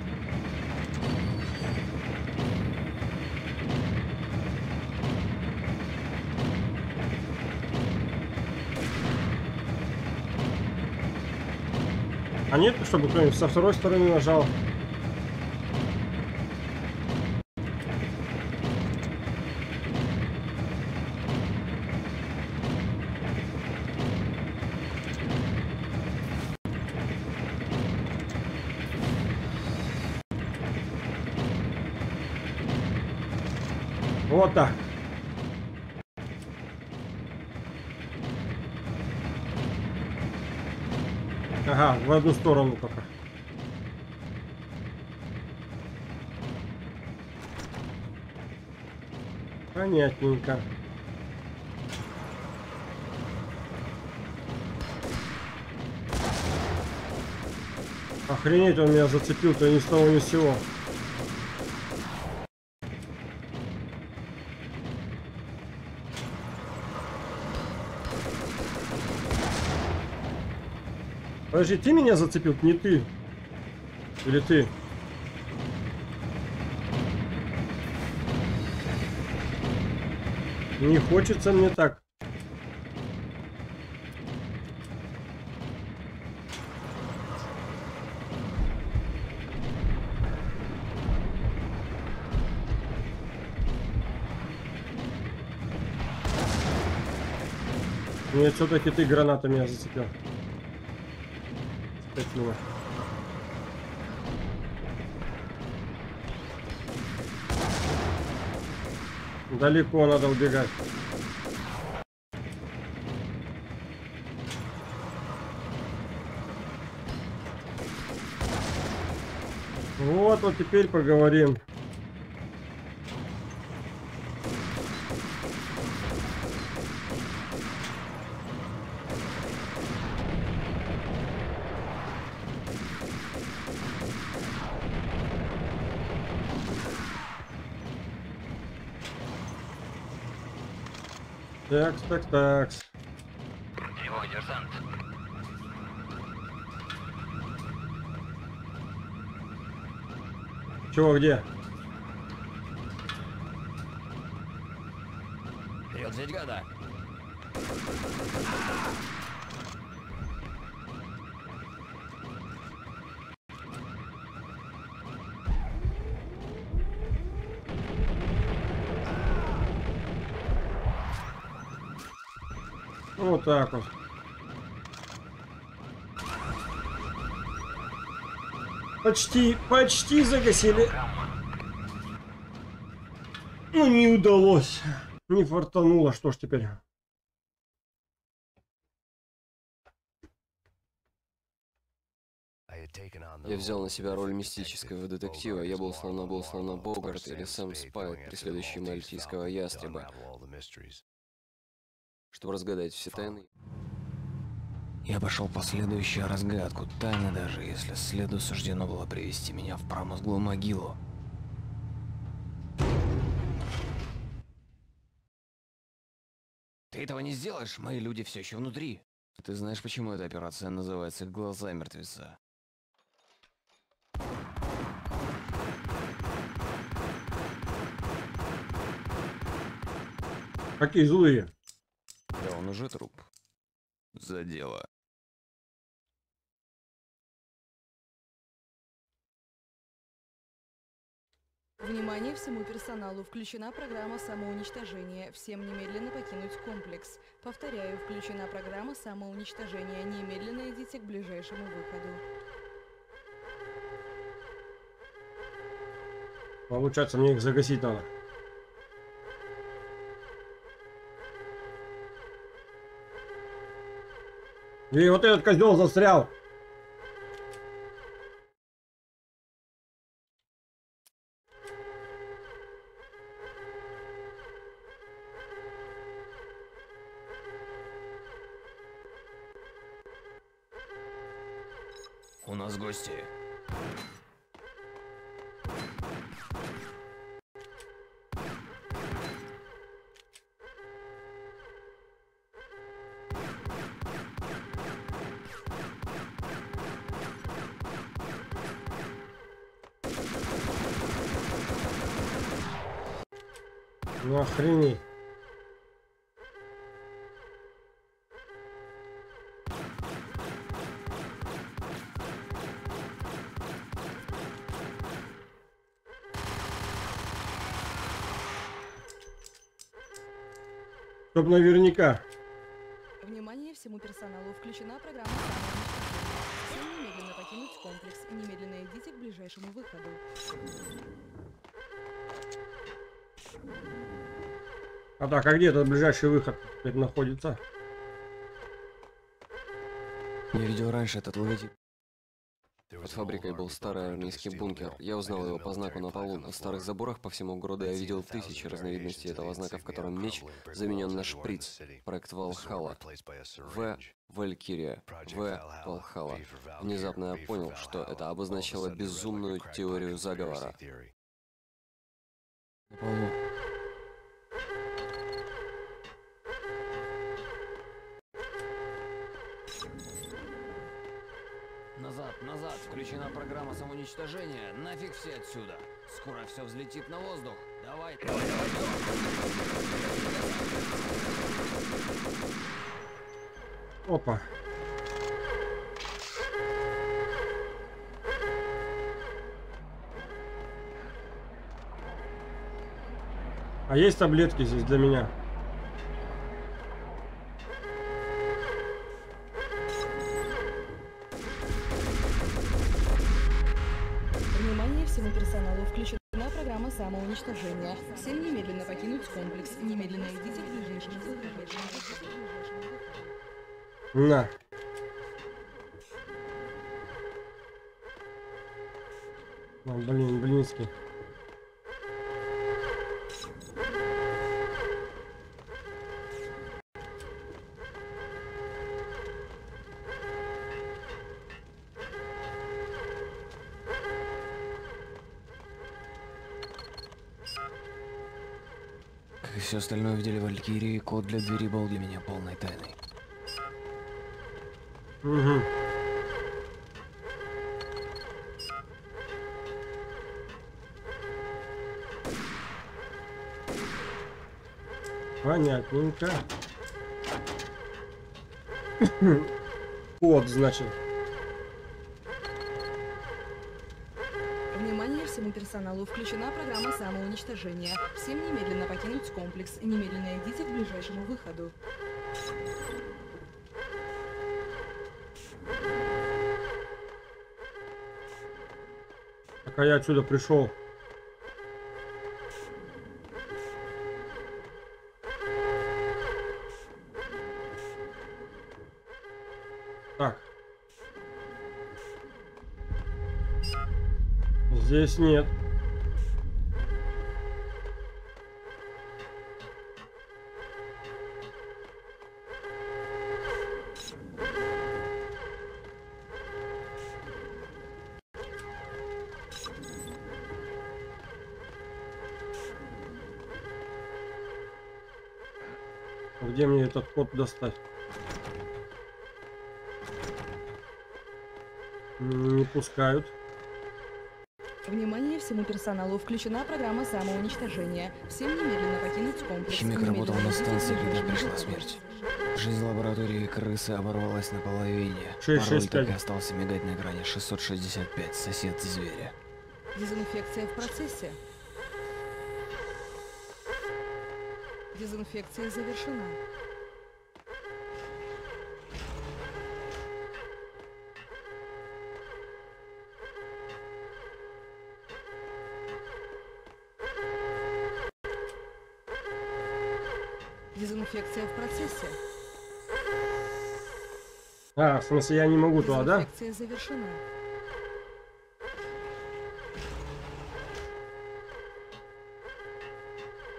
А нет, чтобы кто-нибудь со второй стороны нажал. Вот так. Ага, в одну сторону пока. Понятненько. Охренеть, он меня зацепил-то ни с того ни с сего. Подожди, ты меня зацепил, не ты. Или ты? Не хочется мне так. Нет, все-таки ты граната меня зацепил. Далеко надо убегать. Вот, вот теперь поговорим. Такс, такс, такс. Тревога, десант. Чего, где? Вот здесь года. Вот так вот. Почти, почти загасили. Ну, не удалось. Не фартануло, что ж теперь. Я взял на себя роль мистического детектива. Я был словно был словно Богарт или сам Спейд, преследующий мальтийского ястреба, чтобы разгадать все тайны. Я пошел по следующую разгадку тайны, даже если следу суждено было привести меня в промозглую могилу. Ты этого не сделаешь, мои люди все еще внутри. Ты знаешь, почему эта операция называется «Глаза мертвеца»? Какие злые. Да он уже труп. За дело. Внимание всему персоналу. Включена программа самоуничтожения. Всем немедленно покинуть комплекс. Повторяю, включена программа самоуничтожения. Немедленно идите к ближайшему выходу. Получается, мне их загасить надо. И вот этот козел застрял. У нас гости. Ну охренеть. Чтоб наверняка. Внимание всему персоналу, включена программа. Всем немедленно покинуть комплекс. Немедленно идите к ближайшему выходу. А так, а где этот ближайший выход теперь находится? Я видел раньше этот логотип. Под фабрикой был старый армейский бункер. Я узнал его по знаку на полу. На старых заборах по всему городу я видел тысячи разновидностей этого знака, в котором меч заменен на шприц. Проект Вальхалла. В. Валькирия. В. Вальхалла. Внезапно я понял, что это обозначало безумную теорию заговора. Назад, назад, включена программа самоуничтожения. Нафиг все отсюда. Скоро все взлетит на воздух. Давай. Давай, давай, давай. Опа. А есть таблетки здесь для меня? Внимание всему персоналу. Включена программа самоуничтожения. Всем немедленно покинуть комплекс. Немедленно идите к ближайшему выходу. На. О, блин, блинский. Все остальное в деле Валькирии, код для двери был для меня полной тайной. Угу. Понятненько. Вот, значит. Внимание всему персоналу. Включена программа самоуничтожения. Всем немедленно покинуть комплекс. Немедленно идите к ближайшему выходу. Так, а я отсюда пришел. Так. Здесь нет. Где мне этот код достать? Не пускают. Внимание всему персоналу. Включена программа самоуничтожения. Всем немедленно покинуть комплекс. Химик работал на станции, когда пришла смерть. Жизнь лаборатории крысы оборвалась наполовине. Пароль так и остался мигать на экране. шестьсот шестьдесят пять. Сосед зверя. Дезинфекция в процессе. Дезинфекция завершена. Дезинфекция в процессе. А, в смысле, я не могу туда, да? Дезинфекция завершена.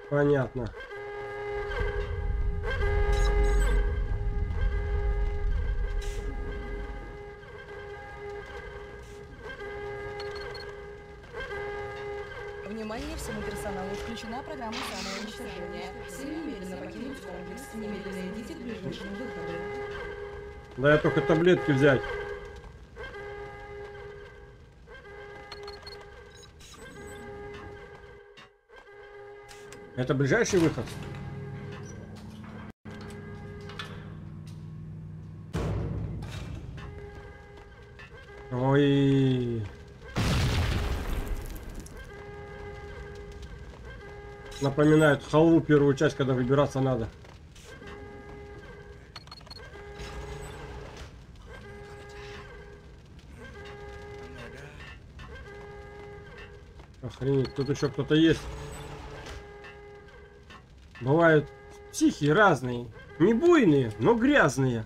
Понятно. Внимание всему персоналу. Включена программа самоуничтожения. Все немедленно покинуть комплекс. Немедленно идите к ближайшему выходу. Да я только таблетки взять. Это ближайший выход? Ой... Напоминают халву первую часть, когда выбираться надо. Охренеть, тут еще кто-то есть. Бывают психи разные. Не буйные, но грязные.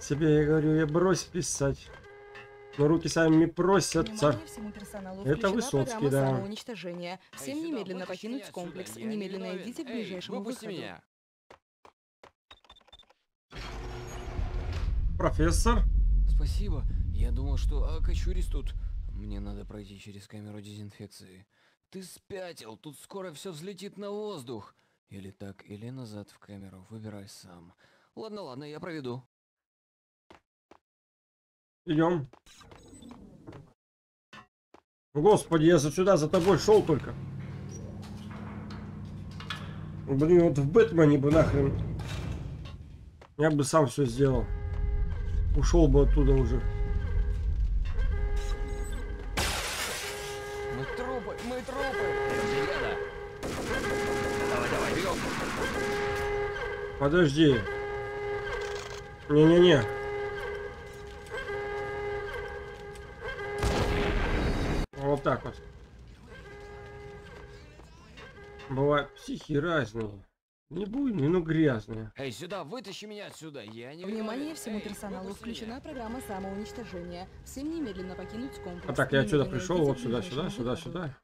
Себе я говорю, я брось писать. Но руки сами просятся. Это Высоцкий, да. Самоуничтожение. Всем немедленно покинуть комплекс. Немедленно идите к ближайшему выходу. Профессор. Спасибо. Я думал, что окочурюсь тут. Мне надо пройти через камеру дезинфекции. Ты спятил. Тут скоро все взлетит на воздух. Или так, или назад в камеру. Выбирай сам. Ладно, ладно, я проведу. Идем. Господи, я за сюда за тобой шел только. Блин, вот в Бэтмене бы нахрен. Я бы сам все сделал. Ушел бы оттуда уже. Мы трупы, мы трупы. Давай, давай, бегом. Подожди. Не-не-не. Вот так вот. Бывают психи разные. Не буйные, но грязные. Эй, сюда, вытащи меня отсюда. Я не... Внимание всему персоналу. Включена программа самоуничтожения. Всем немедленно покинуть комплекс. А так, я отсюда пришел. Вот сюда, сюда, сюда, сюда.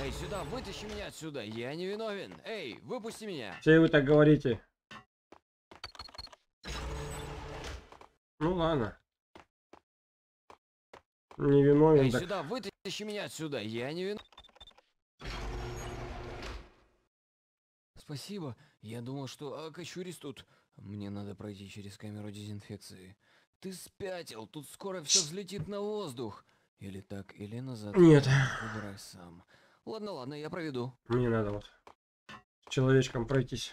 Эй, сюда, вытащи меня отсюда. Я не виновен. Эй, выпусти меня. Все вы так говорите. Ну ладно. Не виновен. Эй, так. Сюда, вытащи меня отсюда. Я не виновен. Спасибо. Я думал, что окочурюсь тут. Мне надо пройти через камеру дезинфекции. Ты спятил. Тут скоро все взлетит на воздух. Или так, или назад. Нет. Выбирай сам. Ладно, ладно, я проведу. Мне надо вот с человечком пройтись.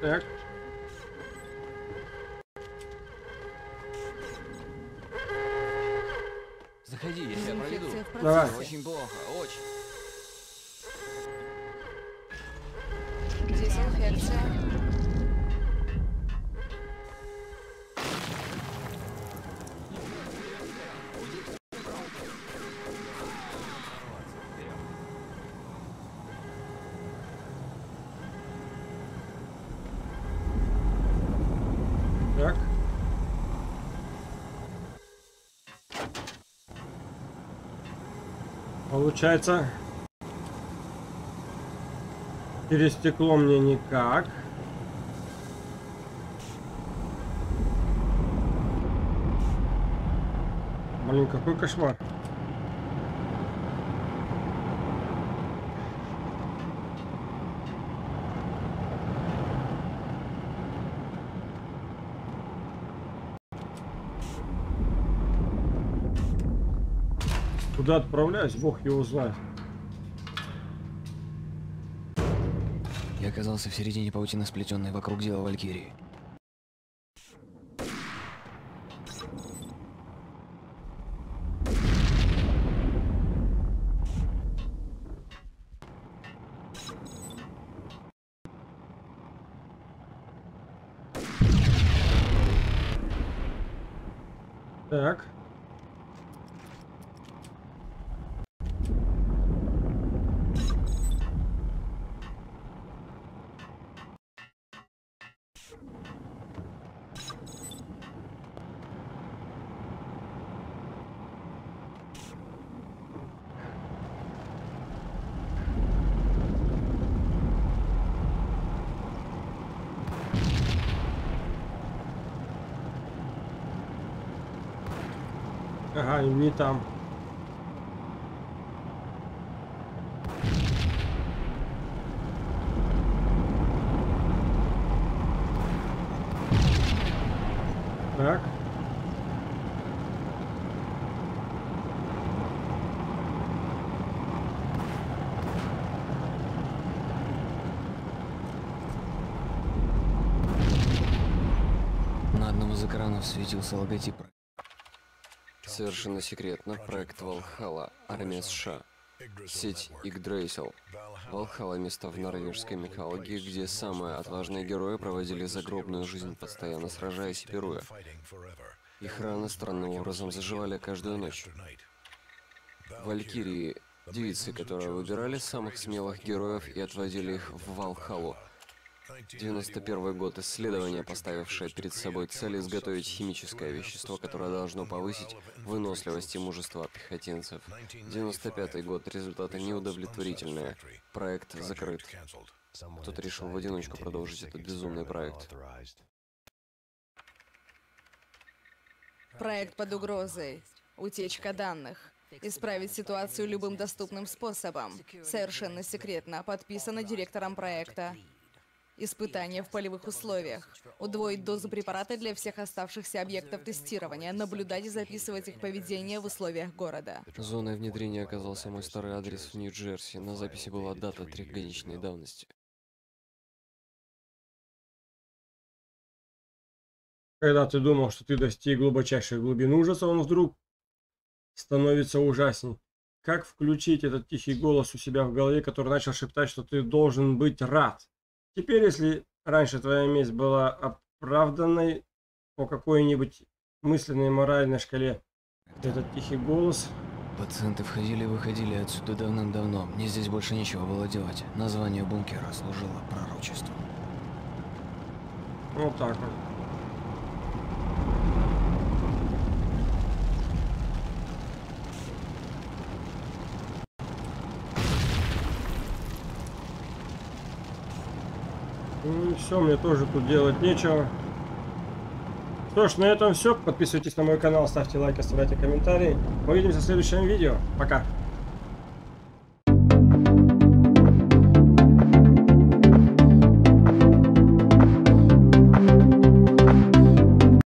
Так. Заходи, я тебя проведу. Давай. Очень плохо, очень. Дезинфекция. Получается, через стекло мне никак. Блин, какой кошмар. Куда отправляюсь, бог его знает. Я оказался в середине паутины, сплетенной вокруг дела Валькирии. Так. Ага, не там. Так. На одном из экранов светился логотип. Совершенно секретно, проект Вальхалла, армия США, сеть Игдрейсел. Вальхалла — место в норвежской мифологии, где самые отважные герои проводили загробную жизнь, постоянно сражаясь и пируя. Их раны странным образом заживали каждую ночь. Валькирии — девицы, которые выбирали самых смелых героев и отводили их в Вальхаллу. девяносто первый год, исследование, поставившее перед собой цель изготовить химическое вещество, которое должно повысить выносливость и мужество пехотинцев. девяносто пятый год, результаты неудовлетворительные. Проект закрыт. Кто-то решил в одиночку продолжить этот безумный проект. Проект под угрозой. Утечка данных. Исправить ситуацию любым доступным способом. Совершенно секретно. Подписано директором проекта. Испытания в полевых условиях. Удвоить дозу препарата для всех оставшихся объектов тестирования. Наблюдать и записывать их поведение в условиях города. Зоной внедрения оказался мой старый адрес в Нью-Джерси. На записи была дата трехгодичной давности. Когда ты думал, что ты достиг глубочайшей глубины ужаса, он вдруг становится ужасней. Как включить этот тихий голос у себя в голове, который начал шептать, что ты должен быть рад? Теперь, если раньше твоя месть была оправданной по какой-нибудь мысленной моральной шкале, этот тихий голос... Пациенты входили и выходили отсюда давным-давно. Мне здесь больше нечего было делать. Название бункера служило пророчеством. Вот так вот. Ну и все, мне тоже тут делать нечего. Что ж, на этом все. Подписывайтесь на мой канал, ставьте лайки, оставляйте комментарии. Увидимся в следующем видео. Пока!